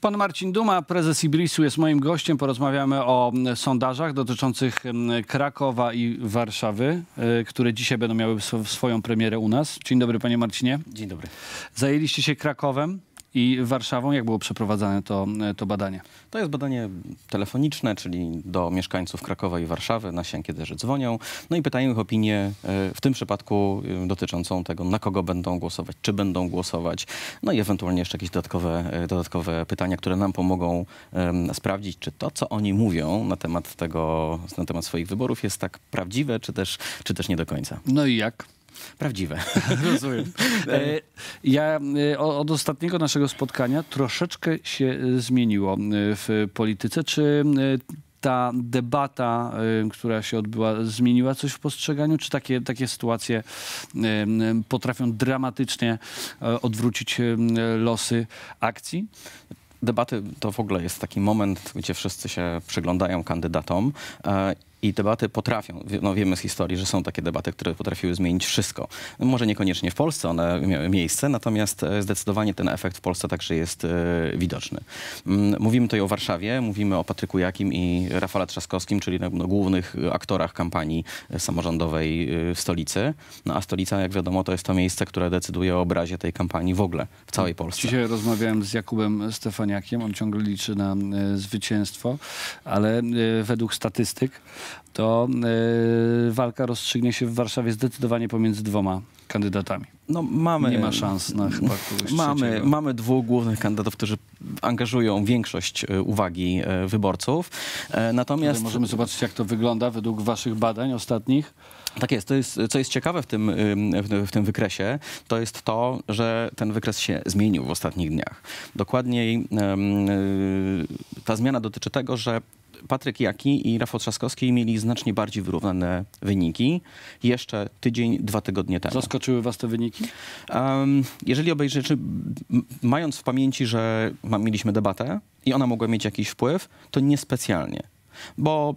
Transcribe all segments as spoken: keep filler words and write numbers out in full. Pan Marcin Duma, prezes Ibrisu, jest moim gościem. Porozmawiamy o sondażach dotyczących Krakowa i Warszawy, które dzisiaj będą miały swoją premierę u nas. Dzień dobry, panie Marcinie. Dzień dobry. Zajęliście się Krakowem i Warszawą. Jak było przeprowadzane to, to badanie? To jest badanie telefoniczne, czyli do mieszkańców Krakowa i Warszawy, nasi ankieterzy dzwonią, no i pytają ich opinię, w tym przypadku dotyczącą tego, na kogo będą głosować, czy będą głosować, no i ewentualnie jeszcze jakieś dodatkowe, dodatkowe pytania, które nam pomogą um, sprawdzić, czy to, co oni mówią na temat tego, na temat swoich wyborów, jest tak prawdziwe, czy też, czy też nie do końca. No i jak? Prawdziwe. Rozumiem. Ja od ostatniego naszego spotkania troszeczkę się zmieniło w polityce. Czy ta debata, która się odbyła, zmieniła coś w postrzeganiu? Czy takie, takie sytuacje potrafią dramatycznie odwrócić losy akcji? Debaty to w ogóle jest taki moment, gdzie wszyscy się przyglądają kandydatom. I debaty potrafią, no wiemy z historii, że są takie debaty, które potrafiły zmienić wszystko. Może niekoniecznie w Polsce one miały miejsce, natomiast zdecydowanie ten efekt w Polsce także jest e, widoczny. Mówimy tutaj o Warszawie, mówimy o Patryku Jakim i Rafale Trzaskowskim, czyli no, głównych aktorach kampanii samorządowej w stolicy. No a stolica, jak wiadomo, to jest to miejsce, które decyduje o obrazie tej kampanii w ogóle, w całej Polsce. Dzisiaj rozmawiałem z Jakubem Stefaniakiem, on ciągle liczy na e, zwycięstwo, ale e, według statystyk to yy, walka rozstrzygnie się w Warszawie zdecydowanie pomiędzy dwoma kandydatami. No, mamy, nie ma szans na chyba mamy, mamy dwóch głównych kandydatów, którzy angażują większość uwagi wyborców. Natomiast tutaj możemy zobaczyć, jak to wygląda według waszych badań ostatnich. Tak jest. To jest, co jest ciekawe w tym, w tym wykresie, to jest to, że ten wykres się zmienił w ostatnich dniach. Dokładniej ta zmiana dotyczy tego, że Patryk Jaki i Rafał Trzaskowski mieli znacznie bardziej wyrównane wyniki jeszcze tydzień, dwa tygodnie temu. Zaskoczyły was te wyniki? Um, jeżeli obejrzycie, mając w pamięci, że mieliśmy debatę i ona mogła mieć jakiś wpływ, to niespecjalnie. Bo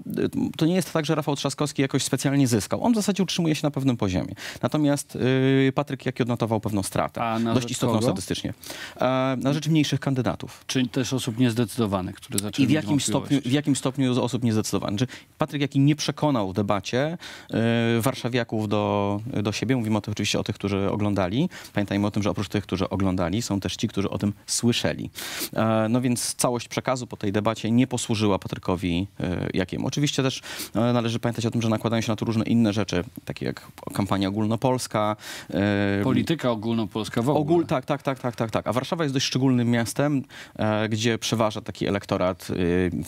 to nie jest tak, że Rafał Trzaskowski jakoś specjalnie zyskał. On w zasadzie utrzymuje się na pewnym poziomie. Natomiast yy, Patryk Jaki odnotował pewną stratę. A na dość istotną kogo? Statystycznie. E, na rzecz mniejszych kandydatów. Czyli też osób niezdecydowanych, które zaczęły I w jakim, stopniu, w jakim stopniu osób niezdecydowanych. Czyli Patryk Jaki nie przekonał w debacie yy, warszawiaków do, do siebie. Mówimy o tych, oczywiście o tych, którzy oglądali. Pamiętajmy o tym, że oprócz tych, którzy oglądali, są też ci, którzy o tym słyszeli. E, no więc całość przekazu po tej debacie nie posłużyła Patrykowi yy, Jakim. Oczywiście też należy pamiętać o tym, że nakładają się na to różne inne rzeczy, takie jak kampania ogólnopolska. Polityka ogólnopolska w ogóle. Ogól, tak, tak, tak, tak, tak, tak. A Warszawa jest dość szczególnym miastem, gdzie przeważa taki elektorat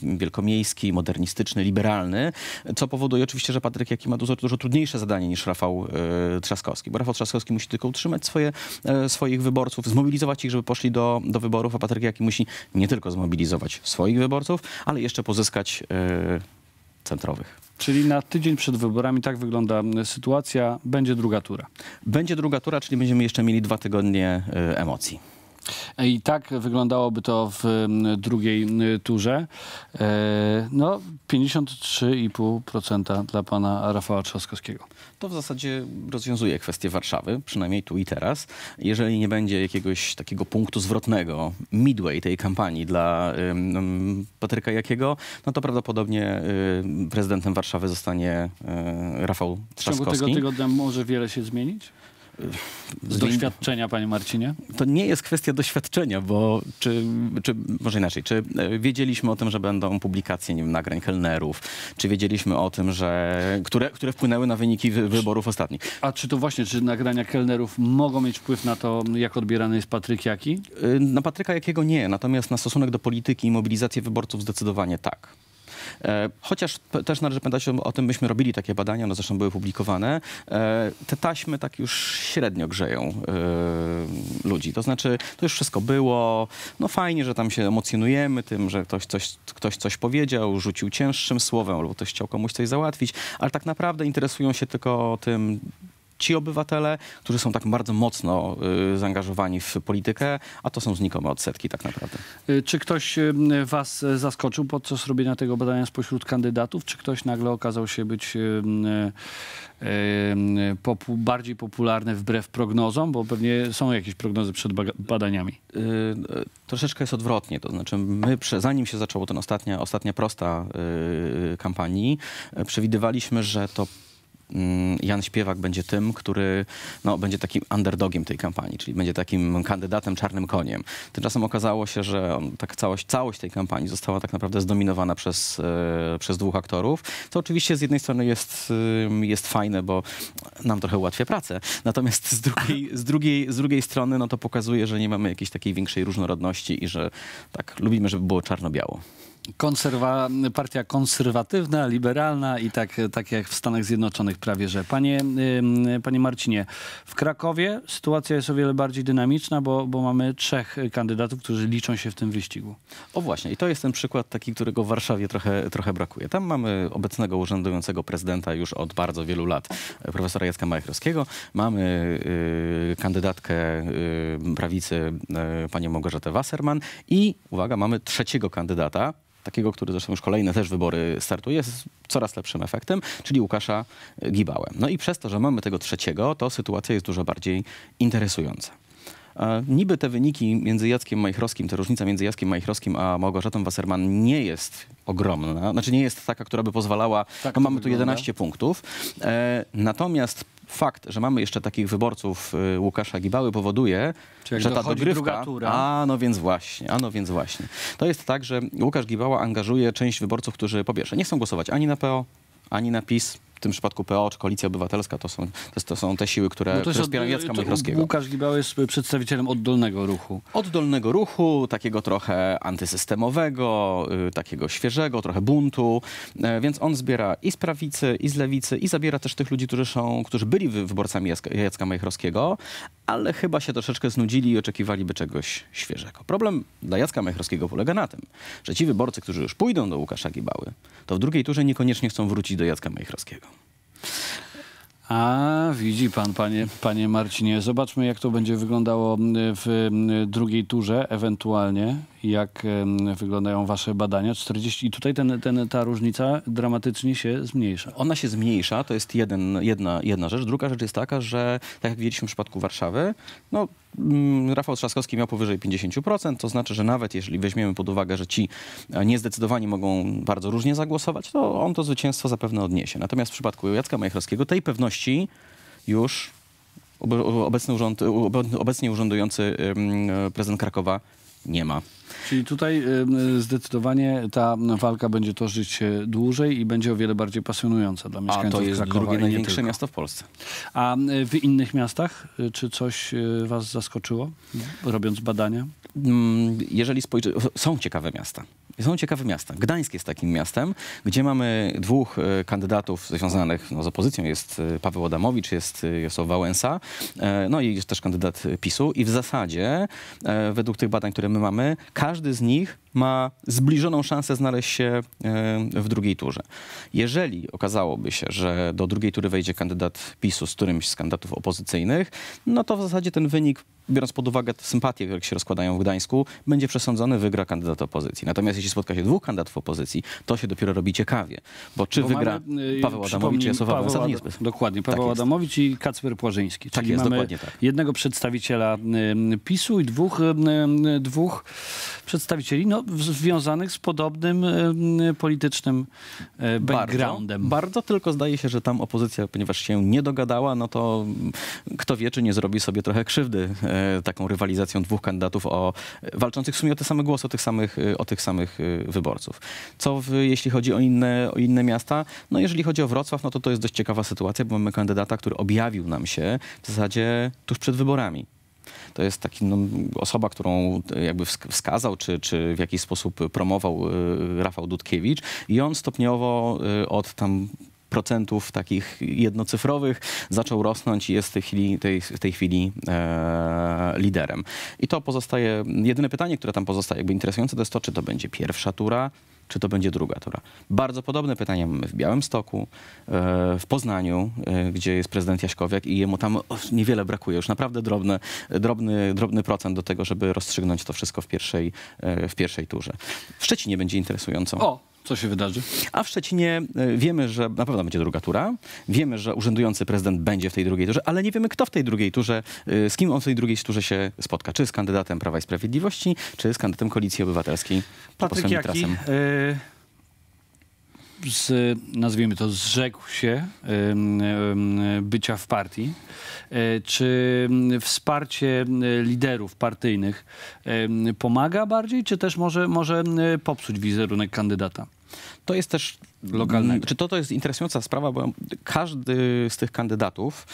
wielkomiejski, modernistyczny, liberalny, co powoduje oczywiście, że Patryk Jaki ma dużo, dużo trudniejsze zadanie niż Rafał Trzaskowski, bo Rafał Trzaskowski musi tylko utrzymać swoje, swoich wyborców, zmobilizować ich, żeby poszli do, do wyborów, a Patryk Jaki musi nie tylko zmobilizować swoich wyborców, ale jeszcze pozyskać centrowych. Czyli na tydzień przed wyborami tak wygląda sytuacja. Będzie druga tura. Będzie druga tura, czyli będziemy jeszcze mieli dwa tygodnie emocji. I tak wyglądałoby to w drugiej turze. No, pięćdziesiąt trzy i pół procent dla pana Rafała Trzaskowskiego. To w zasadzie rozwiązuje kwestię Warszawy, przynajmniej tu i teraz. Jeżeli nie będzie jakiegoś takiego punktu zwrotnego, midway tej kampanii dla um, Patryka Jakiego, no to prawdopodobnie um, prezydentem Warszawy zostanie um, Rafał Trzaskowski. W ciągu tego tygodnia może wiele się zmienić? Z doświadczenia, panie Marcinie? To nie jest kwestia doświadczenia, bo czy, czy, może inaczej, czy wiedzieliśmy o tym, że będą publikacje, nie wiem, nagrań kelnerów, czy wiedzieliśmy o tym, że, które, które wpłynęły na wyniki wy, wyborów ostatnich. A czy to właśnie, czy nagrania kelnerów mogą mieć wpływ na to, jak odbierany jest Patryk Jaki? Na Patryka Jakiego nie, natomiast na stosunek do polityki i mobilizację wyborców zdecydowanie tak. Chociaż też należy pamiętać o tym, myśmy robili takie badania, one zresztą były publikowane. Te taśmy tak już średnio grzeją yy, ludzi. To znaczy, to już wszystko było. No fajnie, że tam się emocjonujemy tym, że ktoś coś, ktoś coś powiedział, rzucił cięższym słowem, albo ktoś chciał komuś coś załatwić, ale tak naprawdę interesują się tylko tym, ci obywatele, którzy są tak bardzo mocno y, zaangażowani w politykę, a to są znikome odsetki tak naprawdę. Czy ktoś was zaskoczył podczas robienia tego badania spośród kandydatów? Czy ktoś nagle okazał się być y, y, y, popu, bardziej popularny wbrew prognozom? Bo pewnie są jakieś prognozy przed badaniami. Y, y, troszeczkę jest odwrotnie. To znaczy my, zanim się zaczęło ten ostatnia, ostatnia prosta y, kampanii, y, przewidywaliśmy, że to Jan Śpiewak będzie tym, który no, będzie takim underdogiem tej kampanii, czyli będzie takim kandydatem czarnym koniem. Tymczasem okazało się, że on, tak całość, całość tej kampanii została tak naprawdę zdominowana przez, e, przez dwóch aktorów, co oczywiście z jednej strony jest, e, jest fajne, bo nam trochę ułatwia pracę, natomiast z drugiej, z, drugiej, z drugiej strony no, to pokazuje, że nie mamy jakiejś takiej większej różnorodności i że tak lubimy, żeby było czarno-biało. Konserwa, partia konserwatywna, liberalna i tak, tak jak w Stanach Zjednoczonych prawie, że. Panie, yy, panie Marcinie, w Krakowie sytuacja jest o wiele bardziej dynamiczna, bo, bo mamy trzech kandydatów, którzy liczą się w tym wyścigu. O właśnie, i to jest ten przykład taki, którego w Warszawie trochę, trochę brakuje. Tam mamy obecnego urzędującego prezydenta już od bardzo wielu lat, profesora Jacka Majchowskiego. Mamy yy, kandydatkę yy, prawicy, yy, panią Małgorzatę Waserman i, uwaga, mamy trzeciego kandydata, takiego, który zresztą już kolejne też wybory startuje, z coraz lepszym efektem, czyli Łukasza Gibałę. No i przez to, że mamy tego trzeciego, to sytuacja jest dużo bardziej interesująca. E, niby te wyniki między Jackiem Majchowskim, ta różnica między Jackiem Majchowskim a Małgorzatą Waserman nie jest ogromna, znaczy nie jest taka, która by pozwalała, tak no mamy tu jedenaście punktów, e, natomiast fakt, że mamy jeszcze takich wyborców y, Łukasza Gibały powoduje, że ta dogrywka... A no więc właśnie, a no więc właśnie. To jest tak, że Łukasz Gibała angażuje część wyborców, którzy po pierwsze nie chcą głosować ani na P O, ani na PiS. W tym przypadku P O czy Koalicja Obywatelska to są, to, to są te siły, które, które wspierają Jacka Majchowskiego. Łukasz Gibała jest przedstawicielem oddolnego ruchu. Oddolnego ruchu, takiego trochę antysystemowego, y, takiego świeżego, trochę buntu. E, więc on zbiera i z prawicy, i z lewicy, i zabiera też tych ludzi, którzy są, którzy byli wyborcami Jacka, Jacka Majchowskiego, ale chyba się troszeczkę znudzili i oczekiwaliby czegoś świeżego. Problem dla Jacka Majchowskiego polega na tym, że ci wyborcy, którzy już pójdą do Łukasza Gibały, to w drugiej turze niekoniecznie chcą wrócić do Jacka Majchowskiego. A widzi pan, panie, panie Marcinie. Zobaczmy, jak to będzie wyglądało w drugiej turze, ewentualnie jak wyglądają wasze badania. czterdzieści i tutaj ten, ten, ta różnica dramatycznie się zmniejsza. Ona się zmniejsza, to jest jeden, jedna, jedna rzecz. Druga rzecz jest taka, że tak jak widzieliśmy w przypadku Warszawy, no, Rafał Trzaskowski miał powyżej pięćdziesiąt procent, to znaczy, że nawet jeżeli weźmiemy pod uwagę, że ci niezdecydowani mogą bardzo różnie zagłosować, to on to zwycięstwo zapewne odniesie. Natomiast w przypadku Jacka Majchowskiego tej pewności już obecny urząd, obecnie urzędujący prezydent Krakowa nie ma. Czyli tutaj y, zdecydowanie ta walka będzie toczyć się dłużej i będzie o wiele bardziej pasjonująca dla mieszkańców. A to jest Krakowa, drugie największe miasto w Polsce. A w innych miastach, czy coś was zaskoczyło, robiąc badania? Jeżeli spojrzymy, są ciekawe miasta. Są ciekawe miasta. Gdańsk jest takim miastem, gdzie mamy dwóch y, kandydatów związanych no, z opozycją. Jest y, Paweł Adamowicz, jest Jan Sowa Wałęsa, y, no i jest też kandydat PiSu. I w zasadzie, y, według tych badań, które my mamy, każdy z nich ma zbliżoną szansę znaleźć się w drugiej turze. Jeżeli okazałoby się, że do drugiej tury wejdzie kandydat PiSu z którymś z kandydatów opozycyjnych, no to w zasadzie ten wynik, biorąc pod uwagę sympatie, jakie się rozkładają w Gdańsku, będzie przesądzony, wygra kandydat opozycji. Natomiast jeśli spotka się dwóch kandydatów opozycji, to się dopiero robi ciekawie, bo czy bo wygra mamy, Paweł Adamowicz i Jan Sowa Wałęsa? Dokładnie, Paweł tak Adamowicz i Kacper Płażyński. Czyli tak jest, mamy dokładnie tak. Jednego przedstawiciela PiSu i dwóch, dwóch przedstawicieli, no, związanych z podobnym y, politycznym y, backgroundem. Bardzo, bardzo, tylko zdaje się, że tam opozycja, ponieważ się nie dogadała, no to kto wie, czy nie zrobi sobie trochę krzywdy y, taką rywalizacją dwóch kandydatów o, walczących w sumie o te same głosy, o tych samych, y, o tych samych y, wyborców. Co w, jeśli chodzi o inne, o inne miasta? No jeżeli chodzi o Wrocław, no to to jest dość ciekawa sytuacja, bo mamy kandydata, który objawił nam się w zasadzie tuż przed wyborami. To jest taka no, osoba, którą jakby wskazał, czy, czy w jakiś sposób promował y, Rafał Dutkiewicz i on stopniowo y, od tam procentów takich jednocyfrowych zaczął rosnąć i jest w tej chwili, tej, w tej chwili e, liderem. I to pozostaje, jedyne pytanie, które tam pozostaje jakby interesujące, to jest to, czy to będzie pierwsza tura, czy to będzie druga tura. Bardzo podobne pytania mamy w Białymstoku, w Poznaniu, gdzie jest prezydent Jaśkowiak i jemu tam niewiele brakuje. Już naprawdę drobny, drobny, drobny procent do tego, żeby rozstrzygnąć to wszystko w pierwszej, w pierwszej turze. W Szczecinie będzie interesująco. O. Co się wydarzy? A w Szczecinie wiemy, że na pewno będzie druga tura. Wiemy, że urzędujący prezydent będzie w tej drugiej turze, ale nie wiemy, kto w tej drugiej turze, z kim on w tej drugiej turze się spotka. Czy z kandydatem Prawa i Sprawiedliwości, czy z kandydatem Koalicji Obywatelskiej. Patryk Jaki, yy, z, nazwijmy to, zrzekł się yy, yy, bycia w partii. Yy, czy wsparcie liderów partyjnych yy, pomaga bardziej, czy też może, może popsuć wizerunek kandydata? To jest też lokalnego. Czy to, to jest interesująca sprawa, bo każdy z tych kandydatów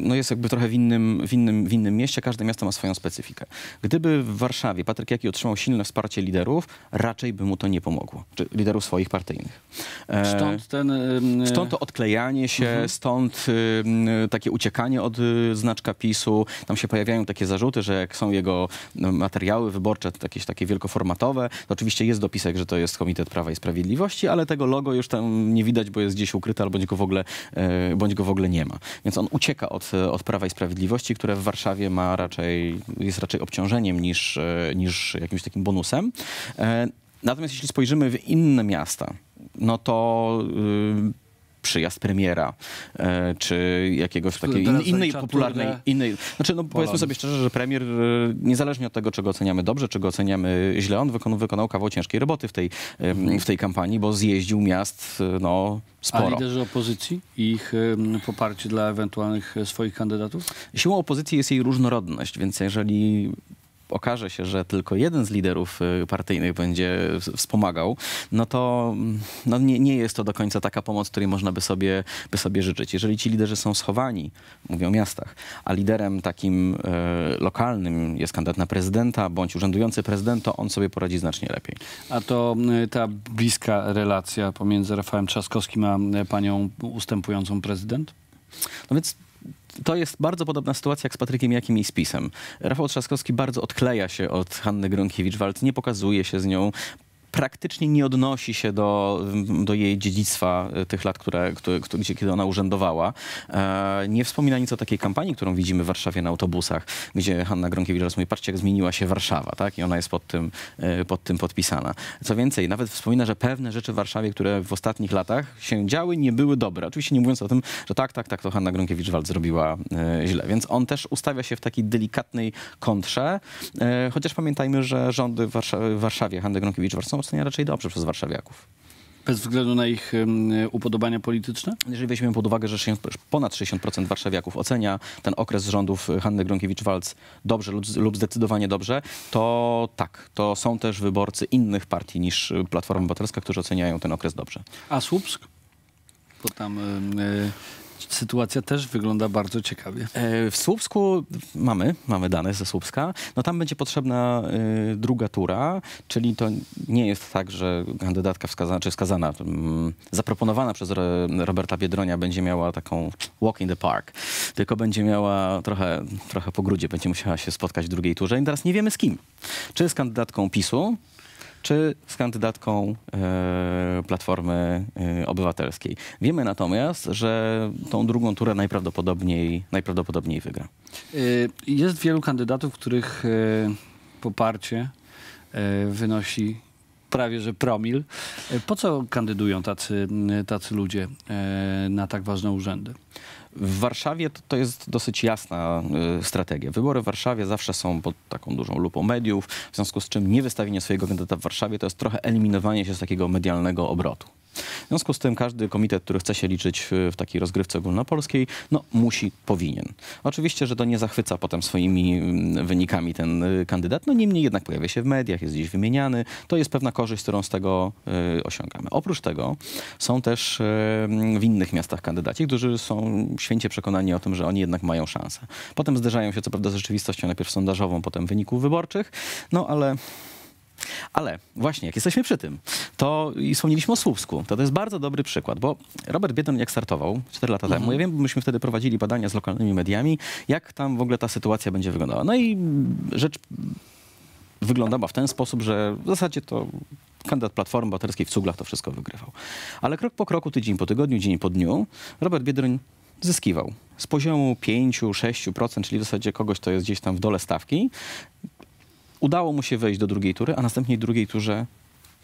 no jest jakby trochę w innym, w, innym, w innym mieście, każde miasto ma swoją specyfikę. Gdyby w Warszawie Patryk Jaki otrzymał silne wsparcie liderów, raczej by mu to nie pomogło, czy liderów swoich partyjnych. Stąd, ten... stąd to odklejanie się, mhm. stąd takie uciekanie od znaczka PiSu. Tam się pojawiają takie zarzuty, że jak są jego materiały wyborcze, jakieś takie wielkoformatowe, to oczywiście jest dopisek, że to jest Komitet Prawa i Sprawiedliwości, ale tego logo już tam nie widać, bo jest gdzieś ukryte, albo bądź go w ogóle, bądź go w ogóle nie ma. Więc on ucieka od, od Prawa i Sprawiedliwości, które w Warszawie ma raczej, jest raczej obciążeniem niż, niż jakimś takim bonusem. Natomiast jeśli spojrzymy w inne miasta, no to Yy, przyjazd premiera, czy jakiegoś takiej in, innej popularnej... Innej, znaczy, no, powiedzmy sobie szczerze, że premier, niezależnie od tego, czy go oceniamy dobrze, czy go oceniamy źle, on wykonał, wykonał kawał ciężkiej roboty w tej, w tej kampanii, bo zjeździł miast no, sporo. A liderzy opozycji i ich poparcie dla ewentualnych swoich kandydatów? Siłą opozycji jest jej różnorodność, więc jeżeli okaże się, że tylko jeden z liderów partyjnych będzie wspomagał, no to no nie, nie jest to do końca taka pomoc, której można by sobie, by sobie życzyć. Jeżeli ci liderzy są schowani, mówię o miastach, a liderem takim e, lokalnym jest kandydat na prezydenta bądź urzędujący prezydent, to on sobie poradzi znacznie lepiej. A to ta bliska relacja pomiędzy Rafałem Trzaskowskim a panią ustępującą prezydent? No więc to jest bardzo podobna sytuacja jak z Patrykiem Jakim i z PiS-em. Rafał Trzaskowski bardzo odkleja się od Hanny Gronkiewicz-Waltz, nie pokazuje się z nią, praktycznie nie odnosi się do, do jej dziedzictwa tych lat, które, które, gdzie, kiedy ona urzędowała. E, nie wspomina nic o takiej kampanii, którą widzimy w Warszawie na autobusach, gdzie Hanna Gronkiewicz-Waltz mówi, patrzcie, jak zmieniła się Warszawa, tak? I ona jest pod tym, pod tym podpisana. Co więcej, nawet wspomina, że pewne rzeczy w Warszawie, które w ostatnich latach się działy, nie były dobre. Oczywiście nie mówiąc o tym, że tak, tak, tak, to Hanna Gronkiewicz-Waltz zrobiła e, źle. Więc on też ustawia się w takiej delikatnej kontrze, e, chociaż pamiętajmy, że rządy w Warszawie, w Warszawie Hanny Gronkiewicz-Waltz ocenia raczej dobrze przez warszawiaków. Bez względu na ich um, upodobania polityczne? Jeżeli weźmiemy pod uwagę, że ponad sześćdziesiąt procent warszawiaków ocenia ten okres rządów Hanny Gronkiewicz-Waltz dobrze lub, lub zdecydowanie dobrze, to tak, to są też wyborcy innych partii niż Platforma Obywatelska, którzy oceniają ten okres dobrze. A Słupsk? Bo tam Yy... sytuacja też wygląda bardzo ciekawie. W Słupsku mamy, mamy dane ze Słupska. No tam będzie potrzebna y, druga tura, czyli to nie jest tak, że kandydatka wskazana, czy wskazana, y, zaproponowana przez Re, Roberta Biedronia będzie miała taką walk in the park, tylko będzie miała trochę, trochę po grudzie, będzie musiała się spotkać w drugiej turze i teraz nie wiemy z kim. Czy z kandydatką PiSu, czy z kandydatką y, Platformy y, Obywatelskiej. Wiemy natomiast, że tą drugą turę najprawdopodobniej, najprawdopodobniej wygra. Jest wielu kandydatów, których y, poparcie y, wynosi prawie że promil. Po co kandydują tacy, tacy ludzie y, na tak ważne urzędy? W Warszawie to, to jest dosyć jasna y, strategia. Wybory w Warszawie zawsze są pod taką dużą lupą mediów, w związku z czym niewystawienie swojego kandydata w Warszawie to jest trochę eliminowanie się z takiego medialnego obrotu. W związku z tym każdy komitet, który chce się liczyć w takiej rozgrywce ogólnopolskiej, no musi, powinien. Oczywiście, że to nie zachwyca potem swoimi wynikami ten kandydat, no niemniej jednak pojawia się w mediach, jest gdzieś wymieniany. To jest pewna korzyść, którą z tego y, osiągamy. Oprócz tego są też y, w innych miastach kandydaci, którzy są święcie przekonani o tym, że oni jednak mają szansę. Potem zderzają się co prawda z rzeczywistością, najpierw sondażową, potem wyników wyborczych, no ale... Ale właśnie, jak jesteśmy przy tym, to i wspomnieliśmy o Słupsku, to to jest bardzo dobry przykład, bo Robert Biedroń jak startował cztery lata mhm. temu, ja wiem, myśmy wtedy prowadzili badania z lokalnymi mediami, jak tam w ogóle ta sytuacja będzie wyglądała. No i rzecz wyglądała w ten sposób, że w zasadzie to kandydat Platformy Obywatelskiej w cuglach to wszystko wygrywał. Ale krok po kroku, tydzień po tygodniu, dzień po dniu, Robert Biedroń zyskiwał z poziomu pięć do sześciu procent, czyli w zasadzie kogoś, kto jest gdzieś tam w dole stawki. Udało mu się wejść do drugiej tury, a następnie w drugiej turze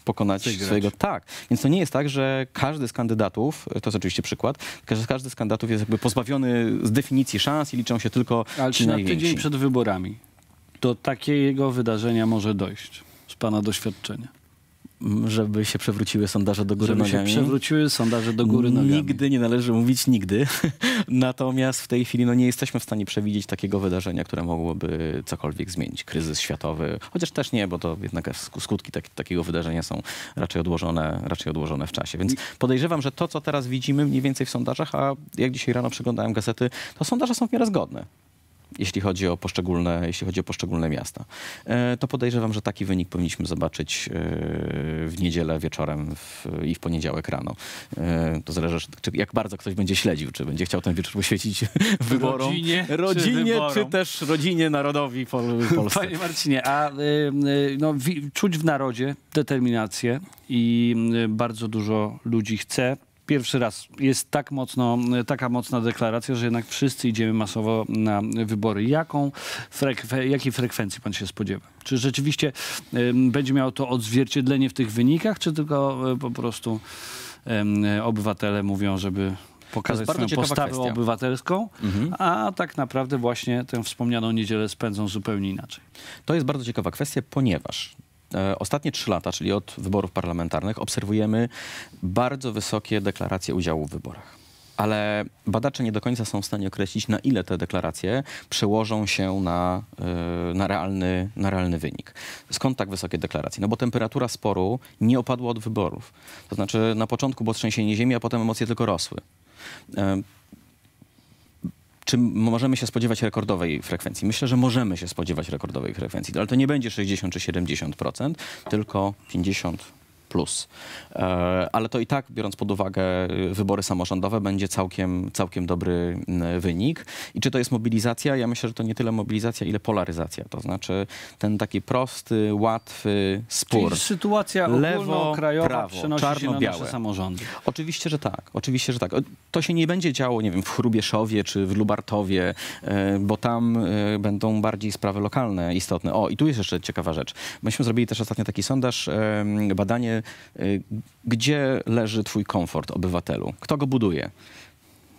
pokonać Zygryć. swojego... Tak. Więc to nie jest tak, że każdy z kandydatów, to jest oczywiście przykład, że każdy z kandydatów jest jakby pozbawiony z definicji szans i liczą się tylko Ale ci na najwięksi. Tydzień przed wyborami do takiego wydarzenia może dojść z pana doświadczenia? Żeby się przewróciły sondaże do góry Żeby nogami. Żeby się przewróciły sondaże do góry nogami. Nigdy nie należy mówić nigdy. Natomiast w tej chwili no, nie jesteśmy w stanie przewidzieć takiego wydarzenia, które mogłoby cokolwiek zmienić. Kryzys światowy, chociaż też nie, bo to jednak skutki tak, takiego wydarzenia są raczej odłożone, raczej odłożone w czasie. Więc podejrzewam, że to, co teraz widzimy mniej więcej w sondażach, a jak dzisiaj rano przeglądałem gazety, to sondaże są w miarę zgodne. Jeśli chodzi o poszczególne, jeśli chodzi o poszczególne miasta. To podejrzewam, że taki wynik powinniśmy zobaczyć w niedzielę wieczorem w, i w poniedziałek rano. To zależy, czy, jak bardzo ktoś będzie śledził, czy będzie chciał ten wieczór poświęcić wyborom. Rodzinie, rodzinie czy, wyborom. czy też rodzinie, narodowi pol, Polsce. Panie Marcinie, a no, czuć w narodzie determinację i bardzo dużo ludzi chce. Pierwszy raz jest tak mocno, taka mocna deklaracja, że jednak wszyscy idziemy masowo na wybory. Jaką frekwe, jakiej frekwencji pan się spodziewa? Czy rzeczywiście y, będzie miało to odzwierciedlenie w tych wynikach, czy tylko y, po prostu y, obywatele mówią, żeby pokazać swoją postawę kwestia. obywatelską, mhm. a tak naprawdę właśnie tę wspomnianą niedzielę spędzą zupełnie inaczej? To jest bardzo ciekawa kwestia, ponieważ ostatnie trzy lata, czyli od wyborów parlamentarnych, obserwujemy bardzo wysokie deklaracje udziału w wyborach. Ale badacze nie do końca są w stanie określić, na ile te deklaracje przełożą się na, na, realny, na realny wynik. Skąd tak wysokie deklaracje? No bo temperatura sporu nie opadła od wyborów. To znaczy na początku było trzęsienie ziemi, a potem emocje tylko rosły. Czy możemy się spodziewać rekordowej frekwencji? Myślę, że możemy się spodziewać rekordowej frekwencji, ale to nie będzie sześćdziesiąt czy siedemdziesiąt procent, tylko pięćdziesiąt plus. Ale to i tak, biorąc pod uwagę wybory samorządowe, będzie całkiem, całkiem dobry wynik. I czy to jest mobilizacja? Ja myślę, że to nie tyle mobilizacja, ile polaryzacja. To znaczy ten taki prosty, łatwy spór. Czyli sytuacja ogólnokrajowa przenosi się na nasze samorządy. Oczywiście, że tak. Oczywiście, że tak. To się nie będzie działo, nie wiem, w Hrubieszowie czy w Lubartowie, bo tam będą bardziej sprawy lokalne istotne. O, i tu jest jeszcze ciekawa rzecz. Myśmy zrobili też ostatnio taki sondaż, badanie, gdzie leży twój komfort, obywatelu? Kto go buduje?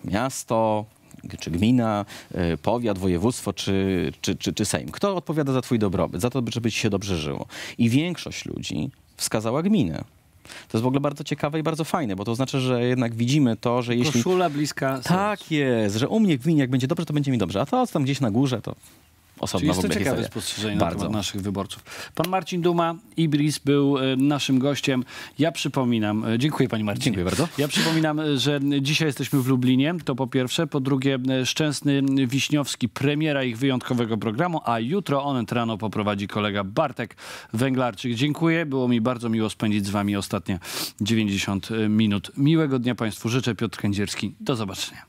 Miasto, czy gmina, powiat, województwo, czy, czy, czy, czy Sejm? Kto odpowiada za twój dobrobyt, za to, żeby ci się dobrze żyło? I większość ludzi wskazała gminę. To jest w ogóle bardzo ciekawe i bardzo fajne, bo to znaczy, że jednak widzimy to, że jeśli... Koszula bliska... Tak jest, że u mnie w gminie jak będzie dobrze, to będzie mi dobrze, a to co tam gdzieś na górze, to... Osobna Czyli jest to ciekawe spostrzeżenie na temat naszych wyborców. Pan Marcin Duma, Ibris, był naszym gościem. Ja przypominam, dziękuję panie Marcinie. Dziękuję bardzo. Ja przypominam, że dzisiaj jesteśmy w Lublinie, to po pierwsze. Po drugie, Szczęsny Wiśniowski, premiera ich wyjątkowego programu, a jutro Onet Rano poprowadzi kolega Bartek Węglarczyk. Dziękuję, było mi bardzo miło spędzić z wami ostatnie dziewięćdziesiąt minut. Miłego dnia państwu życzę, Piotr Kędzierski. Do zobaczenia.